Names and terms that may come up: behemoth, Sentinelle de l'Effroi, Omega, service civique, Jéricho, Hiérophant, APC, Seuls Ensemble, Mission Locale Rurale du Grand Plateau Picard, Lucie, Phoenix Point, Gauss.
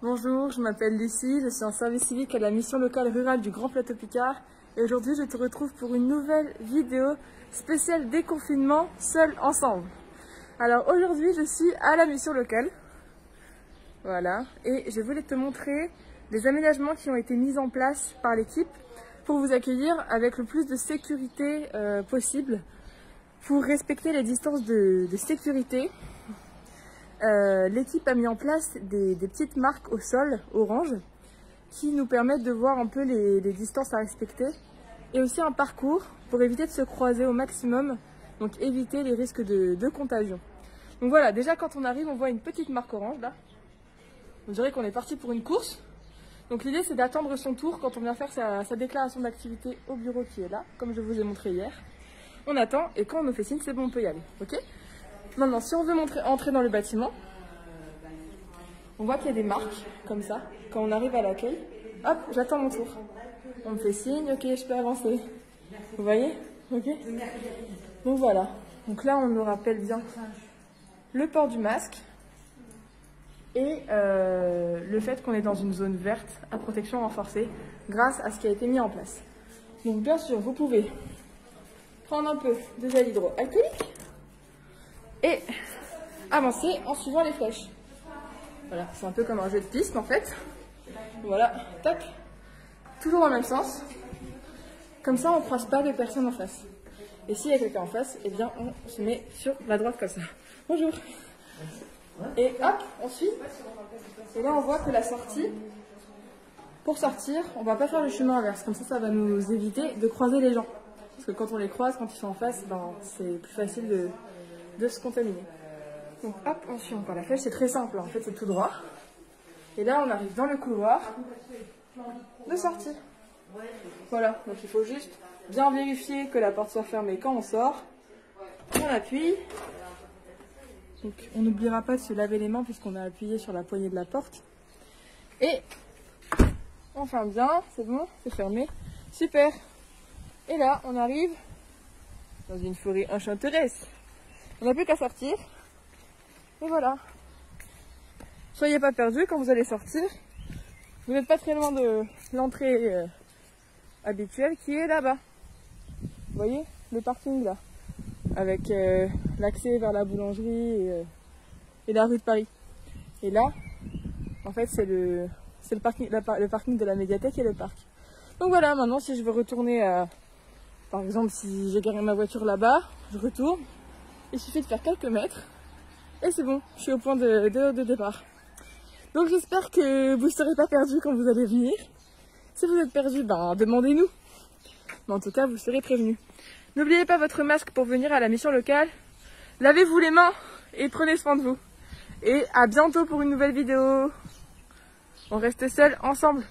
Bonjour, je m'appelle Lucie, je suis en service civique à la Mission Locale Rurale du Grand Plateau Picard et aujourd'hui je te retrouve pour une nouvelle vidéo spéciale déconfinement Seuls Ensemble. Alors aujourd'hui je suis à la Mission Locale, voilà, et je voulais te montrer les aménagements qui ont été mis en place par l'équipe pour vous accueillir avec le plus de sécurité possible, pour respecter les distances de sécurité. L'équipe a mis en place des petites marques au sol, orange, qui nous permettent de voir un peu les distances à respecter, et aussi un parcours pour éviter de se croiser au maximum, donc éviter les risques de contagion. Donc voilà, déjà quand on arrive, on voit une petite marque orange là. On dirait qu'on est parti pour une course. Donc l'idée c'est d'attendre son tour quand on vient faire sa déclaration d'activité au bureau qui est là, comme je vous ai montré hier. On attend et quand on nous fait signe, c'est bon, on peut y aller, ok? Maintenant, si on veut entrer dans le bâtiment, on voit qu'il y a des marques, comme ça. Quand on arrive à l'accueil, hop, j'attends mon tour. On me fait signe, ok, je peux avancer. Vous voyez? Ok. Donc voilà. Donc là, on nous rappelle bien le port du masque et le fait qu'on est dans une zone verte à protection renforcée grâce à ce qui a été mis en place. Donc bien sûr, vous pouvez prendre un peu de gel hydroalcoolique et avancer en suivant les flèches. Voilà, c'est un peu comme un jeu de piste en fait. Voilà, tac, toujours dans le même sens. Comme ça, on ne croise pas de personnes en face. Et s'il y a quelqu'un en face, eh bien, on se met sur la droite comme ça. Bonjour. Et hop, on suit. Et là, on voit que la sortie, pour sortir, on ne va pas faire le chemin inverse. Comme ça, ça va nous éviter de croiser les gens. Parce que quand on les croise, quand ils sont en face, ben, c'est plus facile de se contaminer. Donc hop, on suit encore la flèche, c'est très simple, en fait c'est tout droit. Et là on arrive dans le couloir de sortie. Voilà, donc il faut juste bien vérifier que la porte soit fermée quand on sort. On appuie. Donc on n'oubliera pas de se laver les mains puisqu'on a appuyé sur la poignée de la porte. Et on ferme bien, c'est bon, c'est fermé. Super. Et là on arrive dans une forêt enchanteresse. On n'a plus qu'à sortir. Et voilà. Soyez pas perdus quand vous allez sortir. Vous n'êtes pas très loin de l'entrée habituelle qui est là-bas. Vous voyez le parking là. Avec l'accès vers la boulangerie et la rue de Paris. Et là, en fait, c'est le parking de la médiathèque et le parc. Donc voilà, maintenant si je veux retourner à... Par exemple, si j'ai garé ma voiture là-bas, je retourne. Il suffit de faire quelques mètres et c'est bon, je suis au point de départ. Donc j'espère que vous ne serez pas perdus quand vous allez venir. Si vous êtes perdus, ben demandez-nous. Mais en tout cas, vous serez prévenus. N'oubliez pas votre masque pour venir à la Mission Locale. Lavez-vous les mains et prenez soin de vous. Et à bientôt pour une nouvelle vidéo. On reste seuls ensemble.